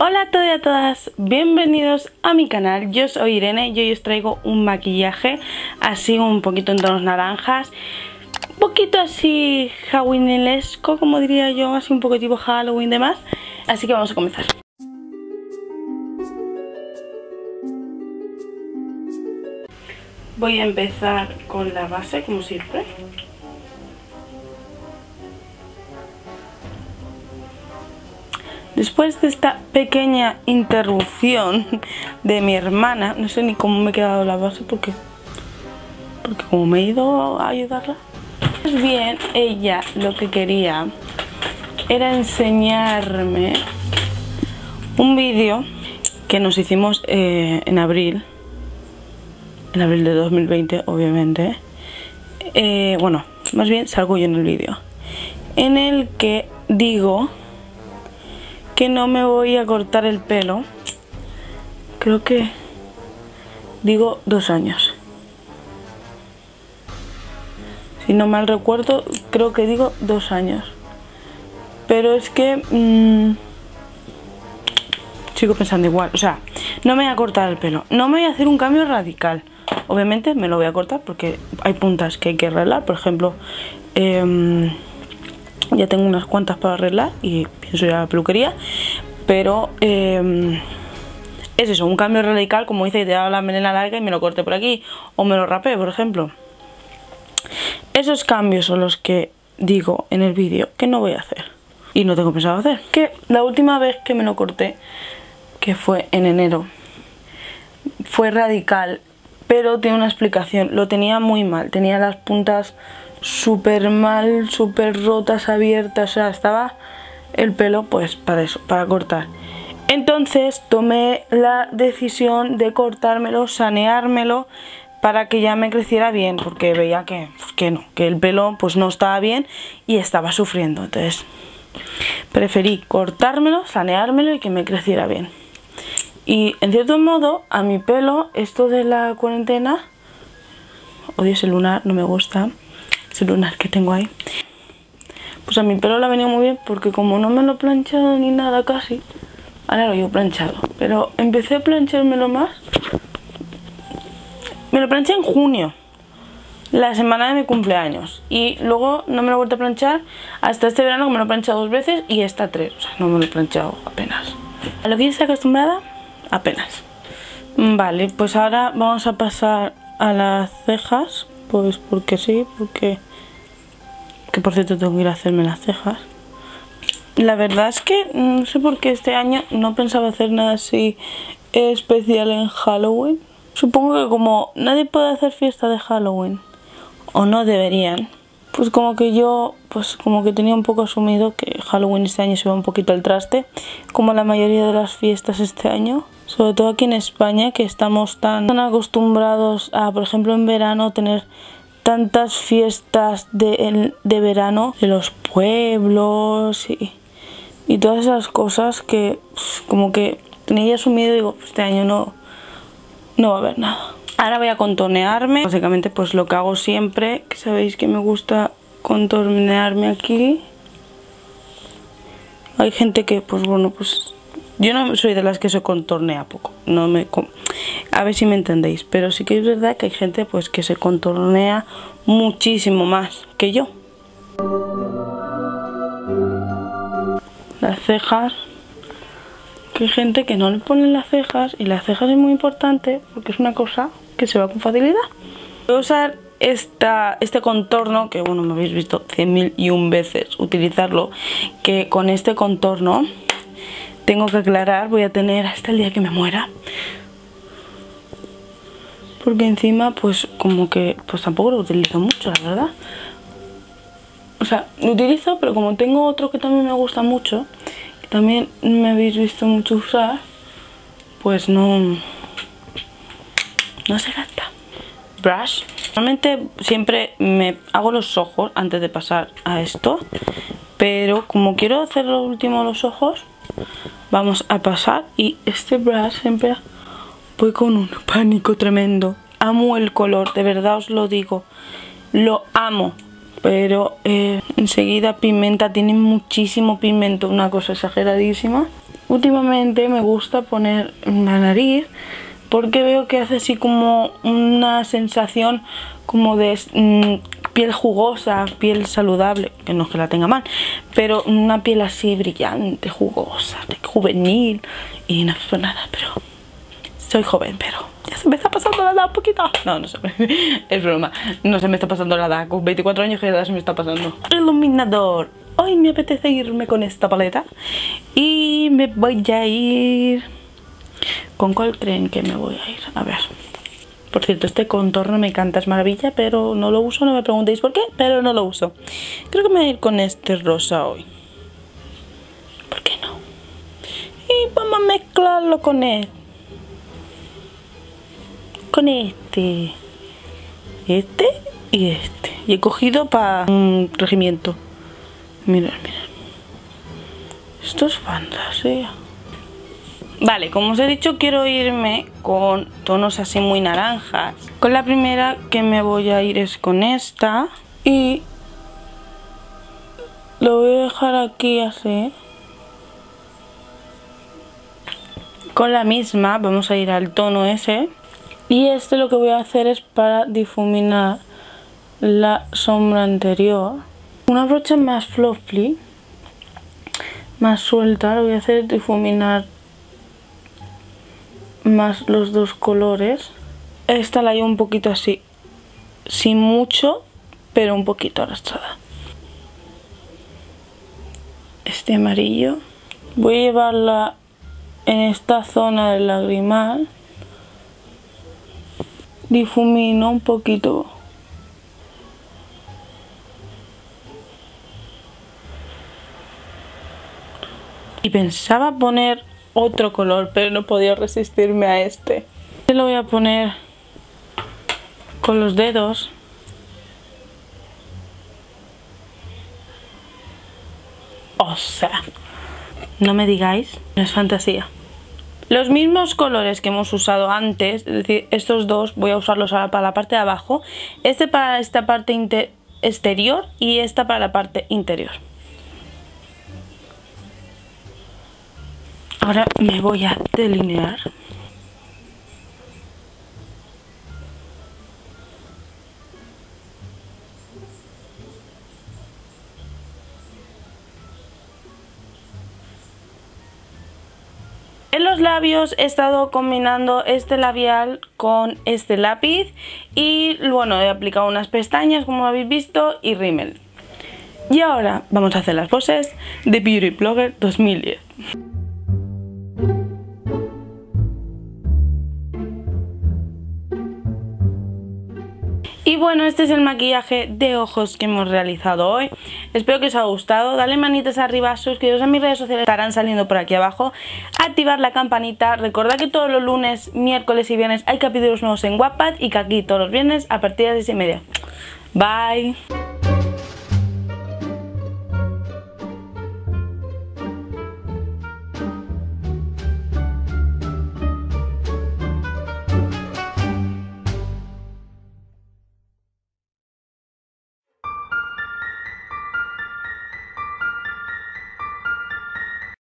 Hola a todos y a todas, bienvenidos a mi canal, yo soy Irene y hoy os traigo un maquillaje así un poquito en tonos naranjas, un poquito así halloweenesco, como diría yo, así un poco tipo Halloween y demás, así que vamos a comenzar. Voy a empezar con la base como siempre. Después de esta pequeña interrupción de mi hermana, no sé ni cómo me he quedado la base porque como me he ido a ayudarla. Pues bien, ella lo que quería era enseñarme un vídeo que nos hicimos en abril de 2020, obviamente. Bueno, más bien salgo yo en el vídeo, en el que digo que no me voy a cortar el pelo, creo que digo 2 años. Si no mal recuerdo, creo que digo 2 años. Pero es que sigo pensando igual, o sea, no me voy a cortar el pelo, no me voy a hacer un cambio radical. Obviamente me lo voy a cortar porque hay puntas que hay que arreglar, por ejemplo... ya tengo unas cuantas para arreglar y pienso ir a la peluquería, pero es eso, un cambio radical, como dice, que te hago la melena larga y me lo corte por aquí o me lo rapé, por ejemplo. Esos cambios son los que digo en el vídeo que no voy a hacer y no tengo pensado hacer. Que la última vez que me lo corté, que fue en enero, fue radical, pero tiene una explicación. Lo tenía muy mal, tenía las puntas súper mal, súper rotas, abiertas, o sea, estaba el pelo pues para eso, para cortar. Entonces tomé la decisión de cortármelo, saneármelo para que ya me creciera bien, porque veía que el pelo pues no estaba bien y estaba sufriendo. Entonces preferí cortármelo, saneármelo y que me creciera bien. Y en cierto modo a mi pelo esto de la cuarentena, odio ese lunar, no me gusta ese lunar que tengo ahí, pues a mi pelo le ha venido muy bien porque como no me lo he planchado ni nada casi, ahora lo llevo planchado, pero empecé a planchármelo más, me lo planché en junio, la semana de mi cumpleaños, y luego no me lo he vuelto a planchar hasta este verano, que me lo he planchado 2 veces y esta 3, o sea, no me lo he planchado apenas. A lo que ya estoy acostumbrada, apenas. Vale, pues ahora vamos a pasar a las cejas. Pues porque sí, porque... Que por cierto tengo que ir a hacerme las cejas. La verdad es que no sé por qué este año no pensaba hacer nada así especial en Halloween. Supongo que como nadie puede hacer fiesta de Halloween, o no deberían, pues como que yo, pues como que tenía un poco asumido que Halloween este año se va un poquito al traste, como la mayoría de las fiestas este año. Sobre todo aquí en España, que estamos tan acostumbrados a, por ejemplo, en verano, tener tantas fiestas de verano, de los pueblos y todas esas cosas que pues, como que tenía asumido y digo, este año no va a haber nada. Ahora voy a contornearme, básicamente pues lo que hago siempre, que sabéis que me gusta contornearme aquí. Hay gente que, pues bueno, pues... Yo no soy de las que se contornea poco, no me, a ver si me entendéis, pero sí que es verdad que hay gente pues que se contornea muchísimo más que yo. Las cejas, que hay gente que no le ponen las cejas, y las cejas es muy importante porque es una cosa que se va con facilidad. Voy a usar este contorno, que bueno, me habéis visto 100.000 y una veces utilizarlo, que con este contorno... Tengo que aclarar, voy a tener hasta el día que me muera. Porque encima, pues como que pues tampoco lo utilizo mucho, la verdad. O sea, lo utilizo, pero como tengo otro que también me gusta mucho, que también me habéis visto mucho usar, pues no se gasta. Brush. Normalmente siempre me hago los ojos antes de pasar a esto, pero como quiero hacer lo último los ojos, vamos a pasar. Y este brush siempre voy con un pánico tremendo. Amo el color, de verdad os lo digo, lo amo, pero enseguida pigmenta, tiene muchísimo pigmento, una cosa exageradísima. Últimamente me gusta poner la nariz porque veo que hace así como una sensación como de piel jugosa, piel saludable, que no es que la tenga mal, pero una piel así brillante, jugosa, juvenil, y no fue nada, pero soy joven, pero ya se me está pasando la edad un poquito. No, no sé, es broma, no se me está pasando la edad, con 24 años que la edad se me está pasando. Iluminador, hoy me apetece irme con esta paleta y me voy a ir... ¿Con cuál creen que me voy a ir? A ver... Por cierto, este contorno me encanta, es maravilla, pero no lo uso, no me preguntéis por qué, pero no lo uso. Creo que me voy a ir con este rosa hoy. ¿Por qué no? Y vamos a mezclarlo con este. Con este. Este y este. Y he cogido para un regimiento. Mirad, mirad. Esto es fantasía. Vale, como os he dicho, quiero irme con tonos así muy naranjas. Con la primera que me voy a ir es con esta. Y lo voy a dejar aquí así. Con la misma vamos a ir al tono ese. Y este lo que voy a hacer es para difuminar la sombra anterior. Una brocha más fluffy, más suelta, lo voy a hacer difuminar más los dos colores. Esta la llevo un poquito así, sin mucho, pero un poquito arrastrada. Este amarillo voy a llevarla en esta zona del lagrimal, difumino un poquito. Y pensaba poner otro color, pero no podía resistirme a este. Este lo voy a poner con los dedos. O sea, no me digáis, no es fantasía. Los mismos colores que hemos usado antes, es decir, estos dos, voy a usarlos ahora para la parte de abajo. Este para esta parte exterior y esta para la parte interior. Ahora me voy a delinear. En los labios he estado combinando este labial con este lápiz y bueno, he aplicado unas pestañas como habéis visto y rímel. Y ahora vamos a hacer las poses de Beauty Blogger 2010. Y bueno, este es el maquillaje de ojos que hemos realizado hoy. Espero que os haya gustado. Dale manitas arriba, suscribiros a mis redes sociales, estarán saliendo por aquí abajo. Activar la campanita. Recordad que todos los lunes, miércoles y viernes hay capítulos nuevos en Wattpad y que aquí todos los viernes a partir de las 6:30. Bye.